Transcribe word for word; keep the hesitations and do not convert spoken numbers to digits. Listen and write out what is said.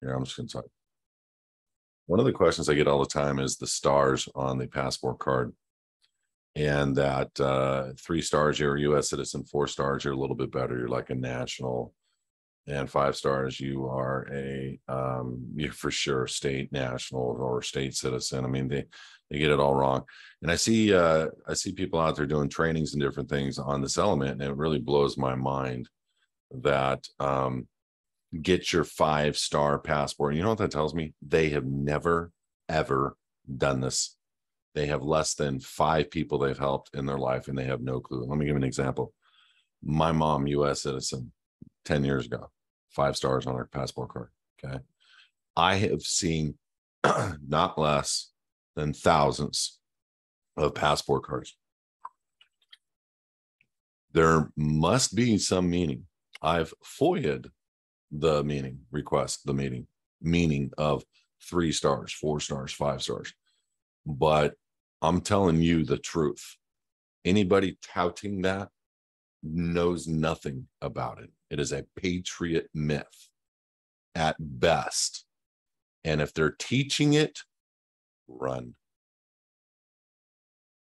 Here, I'm just going to talk. One of the questions I get all the time is the stars on the passport card, and that uh, three stars, you're a U S citizen, four stars, you're a little bit better, you're like a national, and five stars, you are a, um, you're for sure state national or state citizen. I mean, they, they get it all wrong. And I see, uh, I see people out there doing trainings and different things on this element, and it really blows my mind that, um, get your five-star passport. You know what that tells me? They have never, ever done this. They have less than five people they've helped in their life, and they have no clue. Let me give an example. My mom, U S citizen, ten years ago, five stars on her passport card, okay? I have seen not less than thousands of passport cards. There must be some meaning. I've foya'd the meaning request, the meaning, meaning of three stars, four stars, five stars. But I'm telling you the truth. Anybody touting that knows nothing about it. It is a patriot myth at best. And if they're teaching it, run.